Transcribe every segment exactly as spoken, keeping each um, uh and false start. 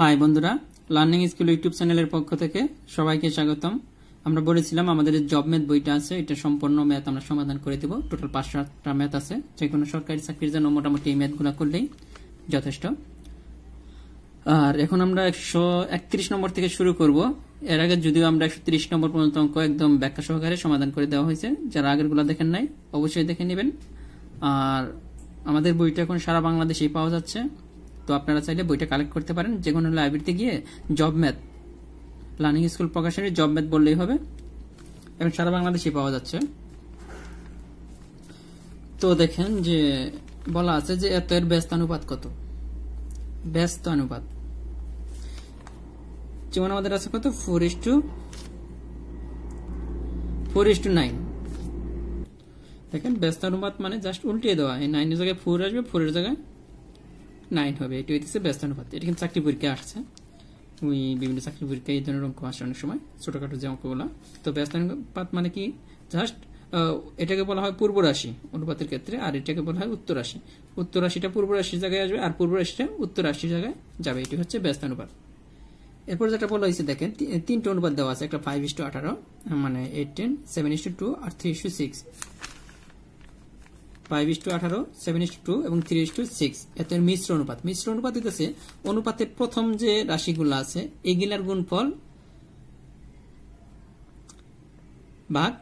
High বন্ধুরা, learning school YouTube চ্যানেলের পক্ষ থেকে সবাইকে স্বাগতম। আমরা বলেছিলাম আমাদের যে জব ম্যাথ বইটা আছে এটা সম্পূর্ণ ম্যাথ আমরা সমাধান করে দেব। টোটাল পাঁচটা ম্যাথ আছে, যে কোনো সরকারি চাকরির জন্য মোটামুটি এই ম্যাথগুলো করলেই যথেষ্ট। আর এখন আমরা একশো একত্রিশ নম্বর থেকে শুরু করব। এর আগে যদিও আমরা একশো ত্রিশ নম্বর পর্যন্ত অঙ্ক একদম ব্যাখ্যা সহকারে সমাধান করে দেওয়া হয়েছে, যারা আগেরগুলো দেখেন নাই অবশ্যই দেখে নেবেন। আর আমাদের বইটা এখন সারা বাংলাদেশেই পাওয়া যাচ্ছে, তো আপনারা চাইলে বইটা কালেক্ট করতে পারেন। যে কোনো লাইব্রেরিতে গিয়ে জব ম্যাথ, লার্নিং স্কুল প্রকাশনী জব ম্যাথ বললেই হবে, এবং সারা বাংলাদেশেই পাওয়া যাচ্ছে। তো দেখেন যে বলা আছে যে এত এর ব্যস্তানুপাত কত, ব্যস্ত অনুপাত যেমন আমাদের আছে কত ফোর ইস টু নাইন। দেখেন ব্যস্ত অনুপাত মানে জাস্ট উল্টিয়ে দেওয়া, এই নাইনের জায়গায় ফোর আসবে, ফোরের জায়গায় নাইন হবে, এটি হচ্ছে ব্যস্ত অনুপাত। এটা কিন্তু চাকরি পরীক্ষায় আসছে, ওই বিভিন্ন চাকরি পরীক্ষায় এই ধরনের অঙ্ক আসে অনেক সময়, ছোটখাটো যে অঙ্কগুলো। তো ব্যস্ত অনুপাত মানে কি, জাস্ট এটাকে বলা হয় পূর্ব রাশি অনুপাতের ক্ষেত্রে, আর এটাকে বলা হয় উত্তর রাশি। উত্তর রাশিটা পূর্ব রাশির জায়গায় আসবে, আর পূর্ব রাশিটা উত্তর রাশির জায়গায় যাবে, এটি হচ্ছে ব্যস্ত অনুপাত। এরপর যেটা বলা হয়েছে দেখেন, তিনটে অনুপাত দেওয়া আছে, একটা ফাইভ ইস টু আঠারো মানে eight ten, seven is to two আর three is to six. Five is to আঠারো, সেভেন ইস টু টু এবং থ্রি ইস টু সিক্স, এতে মিশ্র অনুপাত। মিশ্র অনুপাত দিতেছে অনুপাতের প্রথম যে রাশিগুলো আছে এগুলার গুণফল ভাগ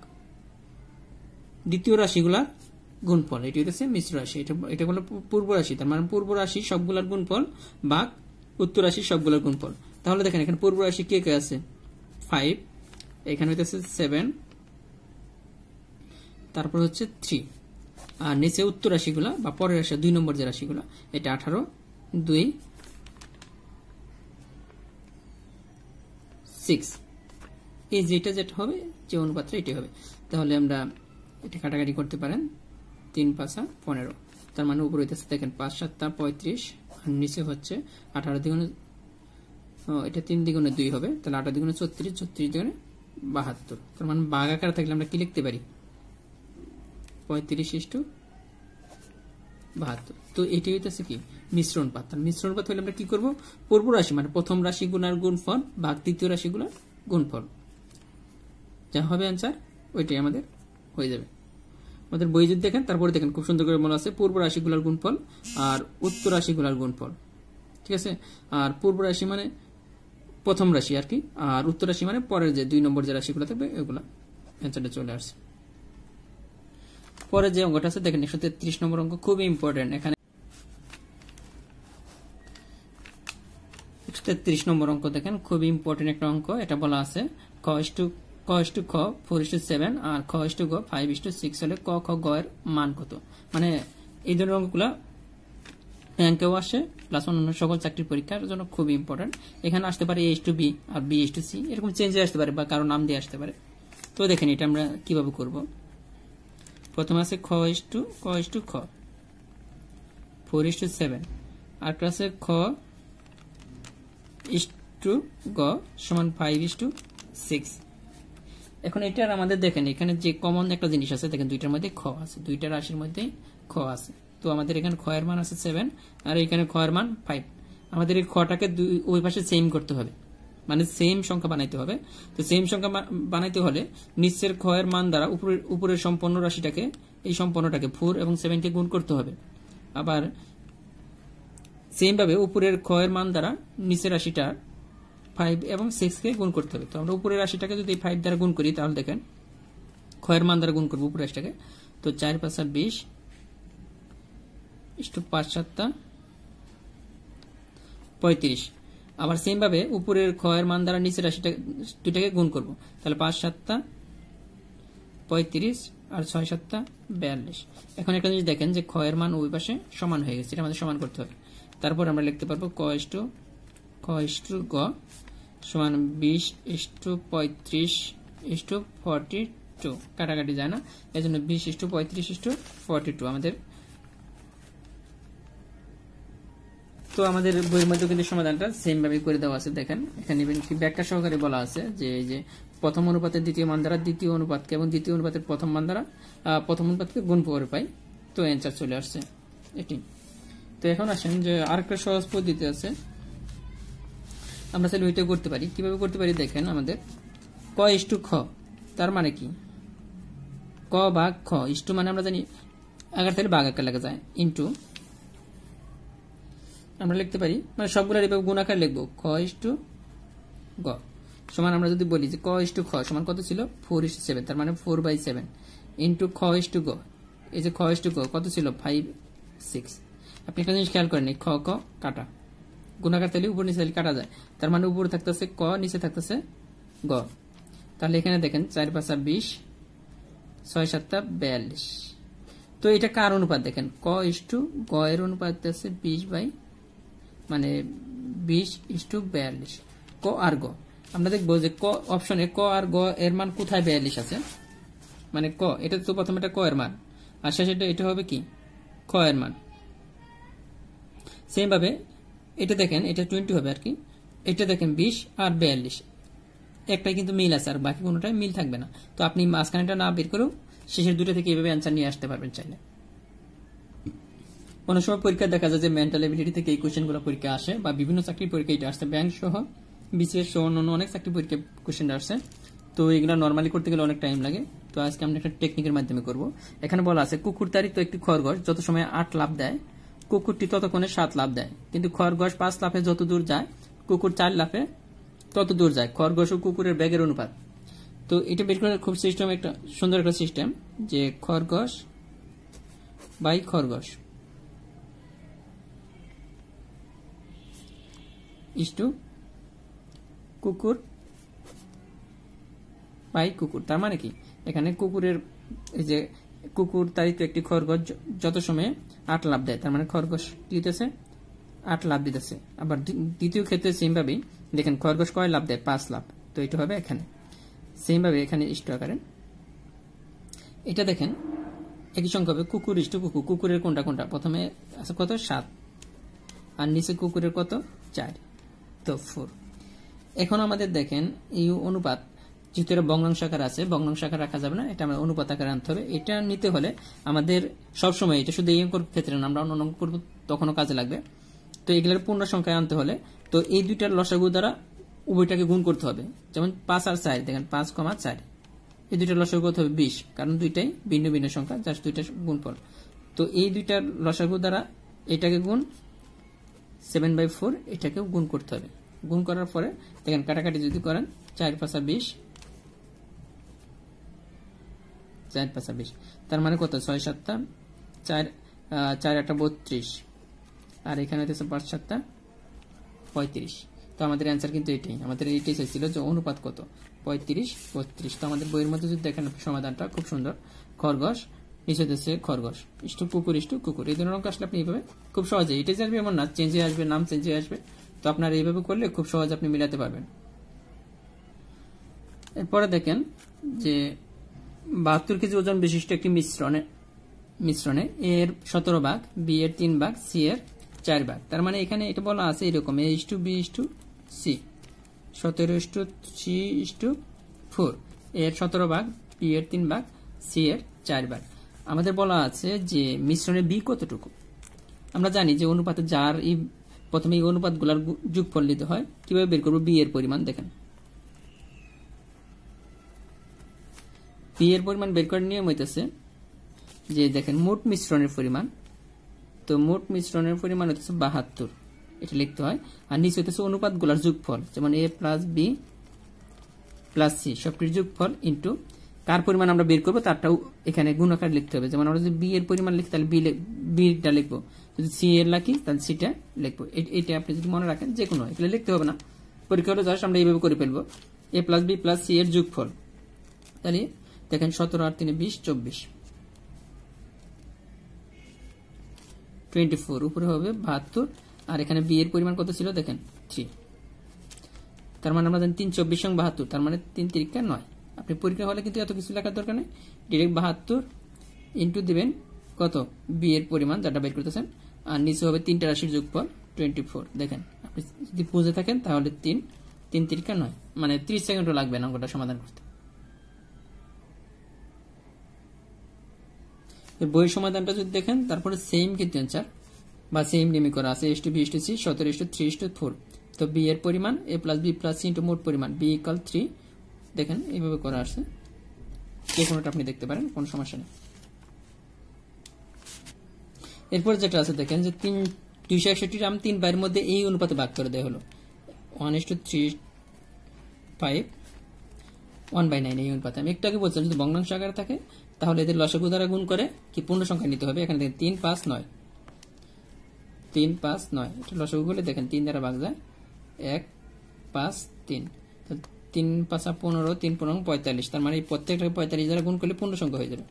দ্বিতীয় রাশিগুলার গুণফল, এটি হচ্ছে মিশ্র রাশি। এটা এটা হলো পূর্ব রাশি, তার মানে পূর্ব রাশি সবগুলার গুণফল ভাগ উত্তর রাশি সবগুলার গুণফল। তাহলে দেখেন এখানে পূর্ব রাশি কে কে আছে, ফাইভ, এখানে হইতেছে সেভেন, তারপর হচ্ছে থ্রি, আর নিচে উত্তর রাশিগুলা বা পরের রাশি দুই নম্বর যে রাশিগুলা, এটা আঠারো, দুই, সিক্স, এই যেটা যেটা হবে যে অনুপাতটা এটাই হবে। তাহলে আমরা এটা কাটাকাটি করতে পারেন, তিন পাঁচা পনেরো, তার মানে উপরে হইতেছে দেখেন পাঁচ সাতটা পঁয়ত্রিশ, আর নিচে হচ্ছে আঠারো দ্বিগুণে, এটা তিন দ্বিগুণে দুই হবে, তাহলে আঠারো দ্বিগুণে ছত্রিশ, ছত্রিশ দ্বিগুণে বাহাত্তর, তার মানে বাঘ আকার থাকলে আমরা কি লিখতে পারি পঁয়ত্রিশ ইস্টু বাহাত্তর। তো এটি হইতেছে কি মিশ্র অনুপাত। তার মিশ্র অনুপাত হলে আমরা কি করব, পূর্ব রাশি মানে প্রথম রাশিগুলার গুণফল ভাগ দ্বিতীয় রাশিগুলার গুণফল, যা হবে অ্যান্সার ওইটাই আমাদের হয়ে যাবে। আমাদের বই যদি দেখেন তারপরে দেখেন খুব সুন্দর করে বলা আছে পূর্ব রাশিগুলার গুণফল আর উত্তর রাশিগুলার গুণফল, ঠিক আছে। আর পূর্ব রাশি মানে প্রথম রাশি আর কি, আর উত্তর রাশি মানে পরের যে দুই নম্বর যে রাশিগুলো থাকবে এগুলো, অ্যান্সারটা চলে আসছে। পরে যে অঙ্কটা আছে দেখেন একশো তেত্রিশ নম্বর অঙ্ক, খুবই ইম্পর্টেন্ট। এখানে একশো তেত্রিশ নম্বর অঙ্ক দেখেন, খুবই ইম্পর্টেন্ট একটা অঙ্ক। এটা বলা আছে ক ইস টু ক ইস টু খ ফোর ইস টু সেভেন আর খ ইস টু গ ফাইভ ইস টু সিক্স হলে ক খ গ এর মান কত। মানে এই ধরনের অঙ্কগুলো ব্যাংকেও আসে, প্লাস অন্যান্য সকল চাকরির পরীক্ষার জন্য খুবই ইম্পর্টেন্ট। এখানে আসতে পারে এ ইস টু বি আর বি ইস টু সি, এরকম চেঞ্জ আসতে পারে বা কারো নাম দিয়ে আসতে পারে। তো দেখেন এটা আমরা কিভাবে করব। প্রথমে আছে খ ইস টু ক ইস টু খ ফোর ইস টু সেভেন, আর আছে খ ইস টু গ সমান ফাইভ ইস টু সিক্স। এখন এটার আমাদের দেখেন এখানে যে কমন একটা জিনিস আছে দেখেন, দুইটার মধ্যে খ আছে, দুইটা রাশির মধ্যে খ আছে। তো আমাদের এখানে খ এর মান আছে সেভেন আর এখানে খ এর মান ফাইভ। আমাদের এই খটাকে দুই ওই পাশে সেম করতে হবে, মানে সেম সংখ্যা বানাইতে হবে। তো সেম সংখ্যা বানাইতে হলে নিচের খ এর মান দ্বারা উপরের উপরের সম্পন্ন রাশিটাকে, এই সম্পন্নটাকে ফোর এবং সেভেনকে গুণ করতে হবে। আবার সেম ভাবে উপরের খ এর মান দ্বারা নিচের রাশিটা ফাইভ এবং সিক্সকে গুণ করতে হবে। তো আমরা উপরের রাশিটাকে যদি ফাইভ দ্বারা গুণ করি তাহলে দেখেন খ এর মান দ্বারা গুণ করবো উপরের রাশিটাকে। তো চার পাঁচ বিশ ইস টু পাঁচ সাতটা পঁয়ত্রিশ, আবার সেম ভাবে উপরের খ এর মান দ্বারা নিচের রাশিটা দুটাকে গুণ করবো, তাহলে পাঁচ সাতটা পঁয়ত্রিশ আর ছয় সাতটা বিয়াল্লিশ। এখন একটা জিনিস দেখেন যে খ এর মান ওই পাশে সমান হয়ে গেছে, এটা আমাদের সমান করতে হবে। তারপর আমরা লিখতে পারবো ক ইস টু খ ইস টু গ সমান বিশ ইস টু পঁয়ত্রিশ ইস টু ফর্টি টু, কাটাকাটি যায় না, এই জন্য বিশ ইস টু পঁয়ত্রিশ ইস টু ফর্টি টু আমাদের। তো আমাদের বইয়ের মধ্যে কিন্তু সমাধানটা সেম ভাবে করে দেওয়া আছে। দেখেন এখানে ব্যাখ্যা সহকারে বলা আছে যে এই যে প্রথম অনুপাতের দ্বিতীয় মান দ্বারা দ্বিতীয় অনুপাতকে এবং দ্বিতীয় অনুপাতের প্রথম মান দ্বারা প্রথম অনুপাতকে গুণ করে পাই। তো অ্যান্সার চলে আসছে এটি। তো এখন আসেন যে আরেকটা সহজ পদ্ধতি আছে, আমরা চাইলে ওইটা করতে পারি। কিভাবে করতে পারি দেখেন, আমাদের ক ইস টু খ, তার মানে কি ক ভাগ খ। ইস টু মানে আমরা জানি আগের থেকে ভাগ আকার লেখা যায়, ইন্টু আমরা লিখতে পারি, মানে সবগুলোর এভাবে গুণ আকার লিখবো, খ ইস টু গ সমান আমরা যদি বলি যে ক ইস টু খ সমান কত ছিল, ফোর ইস টু সেভেন, তার মানে ফোর বাই সেভেন, ইন্টু খ ইস টু গ, এই যে খ ইস টু গ কত ছিল, ফাইভ সিক্স। আপনি একটা জিনিস খেয়াল করেন, খ ক কাটা, গুণাকার তাহলে উপর নিচে কাটা যায়, তার মানে উপরে থাকতেছে ক, নিচে থাকতেছে গ। তাহলে এখানে দেখেন চার পাঁচা বিশ, ছয় সাতটা বিয়াল্লিশ। তো এটা কার অনুপাত দেখেন, ক ইস টু গ এর অনুপাত আছে বিশ বাই মানে বিশ ইস টু বিয়াল্লিশ, ক আর গ। আমরা দেখবো যে ক অপশনে ক আর গ এর মান কোথায় বিয়াল্লিশ আছে, মানে ক এটা তো প্রথমে এটা ক এর মান, আর সেটা এটা হবে কি খ এর মান। সেম ভাবে এটা দেখেন এটা টোয়েন্টি হবে আর কি, এটা দেখেন বিশ আর বিয়াল্লিশ একটাই কিন্তু মিল আছে, আর বাকি কোনোটাই মিল থাকবে না। তো আপনি মাঝখানেটা না বের করেও শেষের দুটো থেকে এইভাবে অ্যান্সার নিয়ে আসতে পারবেন চাইলে। কোনো সময় পরীক্ষা দেখা যায় যে মেন্টাল এবিলিটি থেকে এই কোয়েশ্চেনগুলো পরীক্ষা আসে, বা বিভিন্ন চাকরির পরীক্ষা এটা আসছে, ব্যাংক সহ বিশেষ সহ অন্য অনেক চাকরির পরীক্ষা কোয়েশ্চেনটা আসছে। তো এগুলো নর্মালি করতে গেলে অনেক টাইম লাগে, তো আজকে আমরা একটা টেকনিকের মাধ্যমে করব। এখানে বলা আছে কুকুর তারিখ তো একটি খরগোশ যত সময় আট লাফ দেয় কুকুরটি ততক্ষণে সাত লাফ দেয়, কিন্তু খরগোশ পাঁচ লাফে যত দূর যায় কুকুর চার লাফে তত দূর যায়, খরগোশ ও কুকুরের ব্যাগের অনুপাত। তো এটা বের করার খুব সিস্টেম, একটা সুন্দর একটা সিস্টেম যে খরগোশ বাই খরগোশ ইস্টু কুকুর বাই কুকুর, তার মানে কি এখানে কুকুরের এই যে কুকুর তারিখ একটি খরগোশ যত সময়ে আট লাভ দেয়, তার মানে খরগোশ দিতেছে আট লাভ দিতেছে। আবার দ্বিতীয় ক্ষেত্রে সেম ভাবেই দেখেন খরগোশ কয় লাভ দেয়, পাঁচ লাভ, তো এটা হবে এখানে সেম ভাবে এখানে ইষ্ট আকারে। এটা দেখেন একই সংখ্যা হবে কুকুর ইষ্ট কুকুর, কুকুরের কোনটা কোনটা প্রথমে আছে কত সাত, আর নিচে কুকুরের কত চার, তো ফোর। এখন আমাদের দেখেন এই অনুপাত যেহেতু এটা বঙ্গাংশ আকার আছে, বঙ্গাংশ আকার রাখা যাবে না, এটা আমরা অনুপাত আকার আনতে হবে। এটা নিতে হলে আমাদের সবসময় এটা শুধু এই অঙ্কের ক্ষেত্রে না, আমরা অন্য অঙ্ক করবো তখনও কাজে লাগবে। তো এগুলোর পূর্ণ সংখ্যায় আনতে হলে তো এই দুইটার লসাগু দ্বারা উভয়টাকে গুণ করতে হবে, যেমন পাঁচ আর চার দেখেন পাঁচ কমা চার, এই দুইটার লসাগু করতে হবে বিশ, কারণ দুইটাই ভিন্ন ভিন্ন সংখ্যা, জাস্ট দুইটা গুণফল। তো এই দুইটার লসাগু দ্বারা এটাকে গুণ, সেভেন বাই ফোর এটাকেও গুণ করতে হবে। গুণ করার পরে দেখেন কাটাকাটি যদি করেন চার পাঁচা বিশ, চার পাঁচা বিশ, তার মানে কত ছয় সাতটা চার, চার আটটা বত্রিশ, আর এখানে হইতেছে পাঁচ সাতটা পঁয়ত্রিশ। তো আমাদের অ্যান্সার কিন্তু এটাই, আমাদের এইটাই চাইছিল যে অনুপাত কত, পঁয়ত্রিশ বত্রিশ। তো আমাদের বইয়ের মধ্যে যদি দেখেন সমাধানটা খুব সুন্দর, খরগোশ নিচে হইতেছে খরগোশ ইষ্টু কুকুর ইষ্টু কুকুর। এই ধরনের অঙ্ক আসলে আপনি এইভাবে খুব সহজে, এটাই আসবে এমন না, চেঞ্জ হয়ে আসবে, নাম চেঞ্জ হয়ে আসবে, তো আপনার এইভাবে করলে খুব সহজে আপনি মিলাতে পারবেন। এরপরে দেখেন যে বাহাত্তর কেজি ওজন বিশিষ্ট একটি মিশ্রণে মিশ্রণে এ এর সতেরো ভাগ, বি এর তিন ভাগ, সি এর চার ভাগ, তার মানে এখানে এটা বলা আছে এরকম A is to B is to C, সতেরো is to C is to four, এর সতেরো ভাগ, বি এর তিন ভাগ, সি এর চার ভাগ। আমাদের বলা আছে যে মিশ্রণে বি কতটুকু, আমরা জানি যে অনুপাতে যার এই প্রথমে এই অনুপাতগুলোর যোগফল নিতে হয়। কিভাবে বের করবো বি এর পরিমাণ দেখেন, বি এর পরিমাণ বের করার নিয়ম হইতেছে যে দেখেন মোট মিশ্রণের পরিমাণ, তো মোট মিশ্রণের পরিমাণ হইতেছে বাহাত্তর, এটা লিখতে হয়, আর নিচে হইতেছে অনুপাতগুলোর যোগফল, যেমন A plus B plus C সবটির যোগফল ইন্টু কার পরিমাণ আমরা বের করবো তারটাও এখানে গুণ আকার লিখতে হবে। যেমন আমরা যদি বি এর পরিমাণ লিখি তাহলে বি বিটা লিখবো, যদি সি এর লিখি তাহলে সিটা লিখবো। এটা আপনি যদি মনে রাখেন যে কোনো এগুলো লিখতে হবে না, পরীক্ষা হলে জাস্ট আমরা এইভাবে করে ফেলবো, A plus B plus C এর যোগফল, তাহলে দেখেন সতেরো আর তিনে বিশ চব্বিশ, টোয়েন্টি ফোর উপরে হবে বাহাত্তর, আর এখানে বি এর পরিমাণ কত ছিল দেখেন থ্রি, তার মানে আমরা জানি তিন চব্বিশ সঙ্গে বাহাত্তর, তার মানে তিন তিরিকা নয়। আপনি পরীক্ষা হলে কিন্তু এত কিছু লেখার দরকার নেই, ডিরেক্ট বাহাত্তর ইন্টু দিবেন কত বি এর পরিমাণ যেটা বের করতেছেন, আর নিচে হবে তিনটা রাশির যোগফল টোয়েন্টি ফোর। দেখেন আপনি যদি বুঝে থাকেন তাহলে তিন তিন তিরিকা নয়, মানে ত্রিশ সেকেন্ডও লাগবে না অঙ্কটা সমাধান করতে। বই সমাধানটা যদি দেখেন তারপরে সেম কিন্তু অ্যান্সার বা সেম নেমে করা আছে, S to B S to C সতেরো is to three is to four, তো বি এর পরিমাণ a plus B plus C into মোট পরিমাণ b ইকুয়াল থ্রি। দেখেন এইভাবে করা আছে, যে কোনোটা আপনি দেখতে পারেন, কোনো সমস্যা নেই। এরপর যেটা আছে দেখেন যে তিন দুইশো একষট্টি গ্রাম তিন বাইয়ের মধ্যে এই অনুপাতে ভাগ করে দেওয়া হলো one is to three five one by nine. এই অনুপাতে আমি একটু আগে বলছিলাম যদি ভগ্নাংশ আকারে থাকে তাহলে এদের লসাগু দ্বারা গুণ করে কি পূর্ণ সংখ্যা নিতে হবে। এখানে দেখেন তিন পাঁচ নয়, তিন পাঁচ নয় এটা লসাগু করলে দেখেন তিন দ্বারা ভাগ যায় এক পাঁচ তিন, তিন পাঁচা পনেরো, তিন পনেরো পঁয়তাল্লিশ। তার মানে এই প্রত্যেকটাকে পঁয়তাল্লিশ দ্বারা গুণ করলে পূর্ণ সংখ্যা হয়ে যাবে।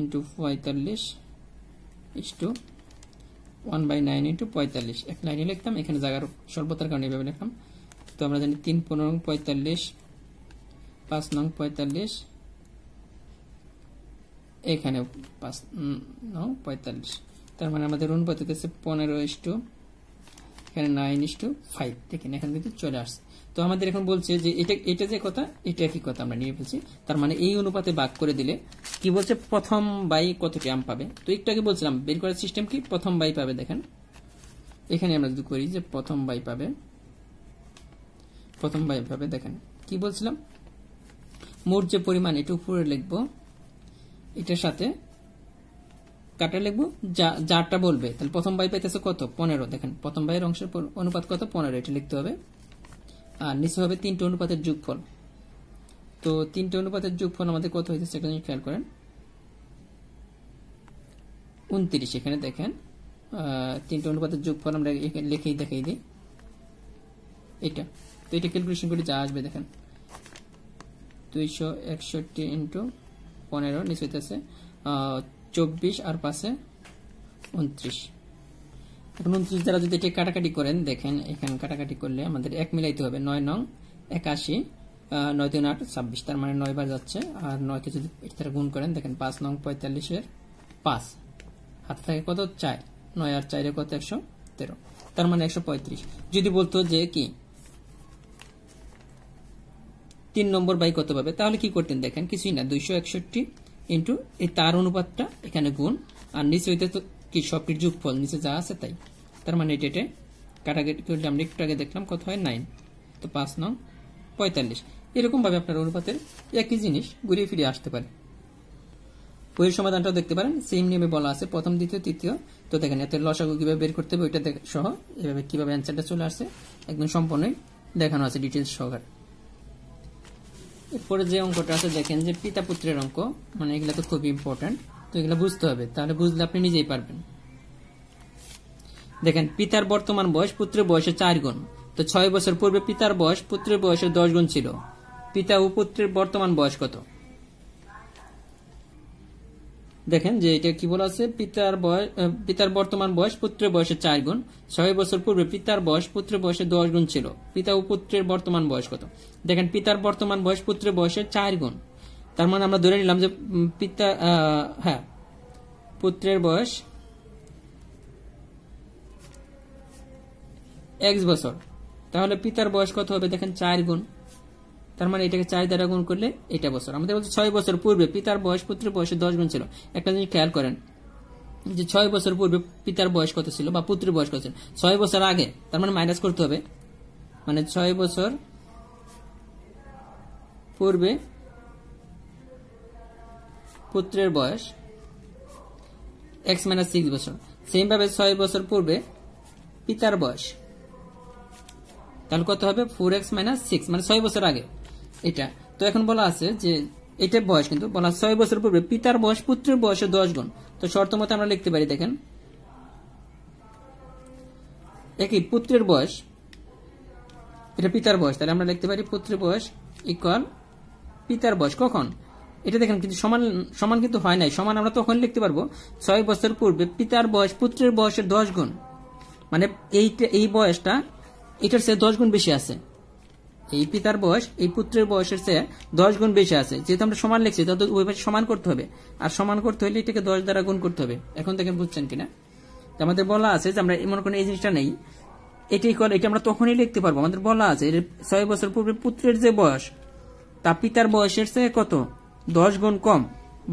ইন্টু পঁয়তাল্লিশ is to one by nine into পঁয়তাল্লিশ। এক লাইনে লিখতাম, এখানে জায়গার স্বল্পতার কারণে এইভাবে লিখলাম। তো আমরা জানি তিন পনেরো পঁয়তাল্লিশ, পাঁচ নং পঁয়তাল্লিশ, এখানে পাঁচ নং পঁয়তাল্লিশ। তার মানে আমাদের অনুপাত হচ্ছে পনেরো ইস টু এখানে নাইন ইস টু ফাইভ। দেখেন এখান থেকে চলে আসছে। তো আমাদের এখন বলছে যে এটা এটা যে কথা এটা কি কথা আমরা নিয়ে ফেলছি। তার মানে এই অনুপাতে ভাগ করে দিলে কি বলছে প্রথম বাই কত গ্রাম পাবে। তো একটু আগে বলছিলাম বের করার সিস্টেম কি, প্রথম বাই পাবে। দেখেন এখানে আমরা যদি করি যে প্রথম বাই পাবে, প্রথম বাই পাবে দেখেন কি বলছিলাম মোট যে পরিমাণ এটা উপরে লিখবো, এটার সাথে কাটা লিখবো যা যারটা বলবে। তাহলে প্রথম বাই পাইতেছে কত পনেরো। দেখেন প্রথম বাইয়ের অংশের অনুপাত কত পনেরো, এটা লিখতে হবে। আর নিচে হবে তিনটে অনুপাতের যোগফল। তো তিনটে অনুপাতের যোগফল আমাদের কত হয়েছে সেটা নিয়ে খেয়াল করেন উনত্রিশ। এখানে দেখেন তিনটে অনুপাতের যোগফল আমরা লিখেই দেখাই দিই এটা। তো এটা ক্যালকুলেশন করে যা আসবে দেখেন দুইশো একষট্টি ইন্টু পনেরো, নিচে হইতেছে চব্বিশ আর পাশে উনত্রিশ। এখন উনত্রিশ দ্বারা যদি এটা কাটাকাটি করেন দেখেন এখানে কাটাকাটি করলে আমাদের এক মিলাইতে হবে, নয় নং একাশি, নয় দুই আট ছাব্বিশ। তার মানে নয় বার যাচ্ছে। আর নয়কে যদি এটা গুণ করেন দেখেন পাঁচ নং পঁয়তাল্লিশের পাঁচ, হাতে থাকে কত চার, নয় আর চারে কত একশো তেরো। তার মানে একশো পঁয়ত্রিশ। যদি বলতো যে কি তিন নম্বর বাই কত পাবে তাহলে কি করতেন দেখেন কিছুই না, দুইশো একষট্টি ইন্টু এই তার অনুপাতটা এখানে গুণ আর নিচে হইতে তো কি সবটির যোগফল নিচে যা আছে তাই। তার মানে এটা এটা কাটাকাটি করলে আমরা একটু আগে দেখলাম কত হয় নাইন। তো পাঁচ নং পঁয়তাল্লিশ। এরকমভাবে আপনার অনুপাতের একই জিনিস ঘুরিয়ে ফিরিয়ে আসতে পারে। বইয়ের সমাধানটাও দেখতে পারেন, সেম নিয়মে বলা আছে প্রথম দ্বিতীয় তৃতীয়। তো দেখেন এত লসাগু কীভাবে বের করতে হবে ওইটা সহ এভাবে কীভাবে অ্যান্সারটা চলে আসছে একদম সম্পূর্ণই দেখানো আছে ডিটেলস সহকারে। এরপরে যে অঙ্কটা আছে দেখেন যে পিতা পুত্রের অঙ্ক, মানে এগুলো তো খুবই ইম্পর্টেন্ট। তো এগুলো বুঝতে হবে, তাহলে বুঝলে আপনি নিজেই পারবেন। দেখেন পিতার বর্তমান বয়স পুত্রের বয়সের চার গুণ। তো ছয় বছর পূর্বে পিতার বয়স পুত্রের বয়সের দশ গুণ ছিল। পিতা ও পুত্রের বর্তমান বয়স কত। দেখেন যে এটা কি বলা আছে পিতার বয়স পিতার বর্তমান বয়স পুত্রের বয়সের চার গুণ। ছয় বছর পূর্বে পিতার বয়স পুত্রের বয়সের দশ গুণ ছিল। পিতা ও পুত্রের বর্তমান বয়স কত। দেখেন পিতার বর্তমান বয়স পুত্রের বয়সের চার গুণ। তার মানে আমরা ধরে নিলাম যে পিতা হ্যাঁ পুত্রের বয়স এক বছর, তাহলে পিতার বয়স কত হবে দেখেন চার গুণ। তার মানে এটাকে চার দ্বারা গুণ করলে এটা বছর। আমাদের বলছে ছয় বছর পূর্বে পিতার বয়স পুত্রের বয়সে দশ গুণ ছিল। একটা জিনিস খেয়াল করেন যে ছয় বছর পূর্বে পিতার বয়স কত ছিল বা পুত্রের বয়স কত ছিল, ছয় বছর আগে। তার মানে মাইনাস করতে হবে, মানে ছয় বছর পূর্বে পুত্রের বয়স এক্স মাইনাস সিক্স বছর। সেম ভাবে ছয় বছর পূর্বে পিতার বয়স, তাহলে কত হবে ফোর এক্স মাইনাস সিক্স, মানে ছয় বছর আগে এটা। তো এখন বলা আছে যে এটা বয়স, কিন্তু বলা ছয় বছর পূর্বে পিতার বয়স পুত্রের বয়সে দশ গুণ। তো শর্ত মতে আমরা লিখতে পারি দেখেন একই পুত্রের বয়স, এটা পিতার বয়স, তাহলে আমরা লিখতে পারি পুত্রের বয়স ইকুয়াল পিতার বয়স কখন। এটা দেখেন কিন্তু সমান সমান কিন্তু হয় নাই, সমান আমরা তখন লিখতে পারবো ছয় বছর পূর্বে পিতার বয়স পুত্রের বয়সের দশ গুণ, মানে এইটা এই বয়সটা এটার চেয়ে দশ গুণ বেশি আছে। এই পিতার বয়স এই পুত্রের বয়সের চেয়ে দশ গুণ বেশি আছে। যেহেতু আমরা সমান লিখছি তত ওই বয়সে সমান করতে হবে, আর সমান করতে হলে এটাকে দশ দ্বারা গুণ করতে হবে। এখন থেকে বুঝছেন কিনা, আমাদের বলা আছে যে আমরা মনে করেন এই জিনিসটা নেই, এটাই কল এটা আমরা তখনই লিখতে পারবো। আমাদের বলা আছে ছয় বছর পূর্বে পুত্রের যে বয়স তা পিতার বয়সের চেয়ে কত দশ গুণ কম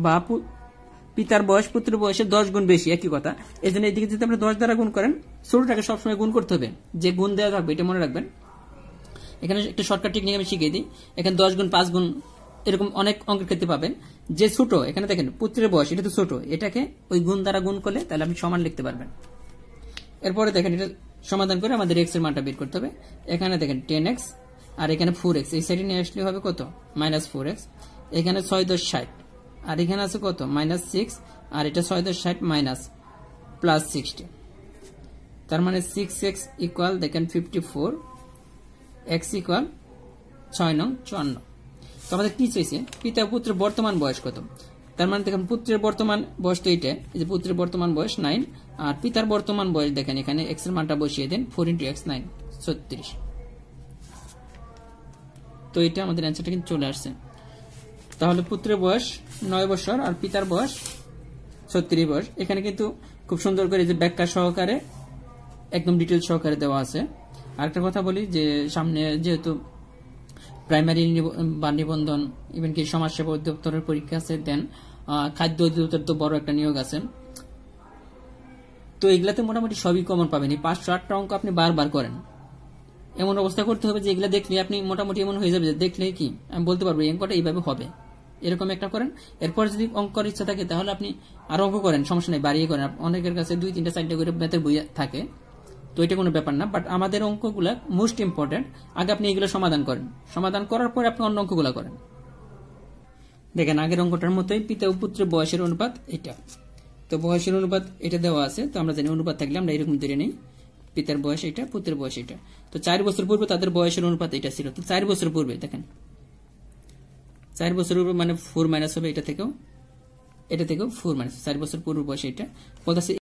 বা পিতার বয়স পুত্র বয়সে দশ গুণ বেশি, একই কথা। এই জন্য এদিকে যদি আপনারা দশ দ্বারা গুণ করেন, ষোলোটাকে সবসময় গুণ করতে হবে, যে গুণ দেওয়া থাকবে এটা মনে রাখবেন। এখানে একটা শর্টকাট টেকনিক আমি শিখিয়ে দিই। এখানে দশ গুণ পাঁচ গুণ এরকম অনেক অঙ্কের ক্ষেত্রে পাবেন যে ছোট, এখানে দেখেন পুত্রের বয়স, এটা তো ছোট, এটাকে ওই গুণ দ্বারা গুণ করলে তাহলে আপনি সমান লিখতে পারবেন। এরপরে দেখেন এটা সমাধান করে আমাদের এক্স এর মানটা বের করতে হবে। এখানে দেখেন টেন এক্স আর এখানে ফোর এক্স, এই সাইডে নিয়ে আসলে হবে কত মাইনাস ফোর এক্স, এখানে ছয় দশ ষাট, আর এখানে আছে কত মাইনাস সিক্স, আর এটা ছয় দশ ষাট মাইনাস প্লাস সিক্সটি, তার মানে সিক্স এক্স ইকুয়াল দেখেন ফিফটি ফোর এক্স ইকুয়াল ছয় নং চুয়ান্ন। তো আমাদের কি চাইছে পিতা পুত্রের বর্তমান বয়স কত, তার মানে দেখেন পুত্রের বর্তমান বয়স তো এইটা, এই যে পুত্রের বর্তমান বয়স নাইন, আর পিতার বর্তমান বয়স দেখেন এখানে এক্স এর মানটা বসিয়ে দেন ফোর ইন্টু এক্স নাইন ছত্রিশ। তো এটা আমাদের অ্যান্সারটা কিন্তু চলে আসছে। তাহলে পুত্রের বয়স নয় বছর আর পিতার বয়স ছত্রিশ বয়স। এখানে কিন্তু খুব সুন্দর করে যে ব্যাখ্যা সহকারে একদম ডিটেল সহকারে দেওয়া আছে। আরেকটা কথা বলি, যে সামনে যেহেতু প্রাইমারি বা নিবন্ধন ইভেন কি সমাজসেবা অধিদপ্তরের পরীক্ষা আছে, দেন খাদ্য অধিদপ্তর তো বড় একটা নিয়োগ আছে, তো এগুলাতে মোটামুটি সবই কমন পাবেন। এই পাঁচশো আটটা অঙ্ক আপনি বারবার করেন, এমন অবস্থা করতে হবে যে এগুলা দেখলে আপনি মোটামুটি এমন হয়ে যাবে যে দেখলে কি আমি বলতে পারবো এই অঙ্কটা এইভাবে হবে, এরকম একটা করেন। এরপর যদি অঙ্ক করার ইচ্ছা থাকে তাহলে আপনি আর অঙ্ক করেন, সমস্যা নেই, বাড়িয়ে করেন। অনেকের কাছে দুই তিনটা চারটে করে ম্যাথের বই থাকে, তো এটা কোনো ব্যাপার না। বাট আমাদের অঙ্কগুলা মোস্ট ইম্পর্টেন্ট, আগে আপনি এগুলো সমাধান করেন, সমাধান করার পর আপনি অন্য অঙ্কগুলো করেন। দেখেন আগের অঙ্কটার মতোই পিতা ও পুত্রের বয়সের অনুপাত এটা, তো বয়সের অনুপাত এটা দেওয়া আছে, তো আমরা জানি অনুপাত থাকলে আমরা এরকম ধরে নেই পিতার বয়স এটা পুত্রের বয়স এটা। তো চার বছর পূর্বে তাদের বয়সের অনুপাত এটা ছিল, তো চার বছর পূর্বে দেখেন চার বছর পূর্বে মানে ফোর মাইনাস হবে এটা থেকেও, এটা থেকেও ফোর মাইনাস, চার বছর পূর্ব বয়স এটা বলতে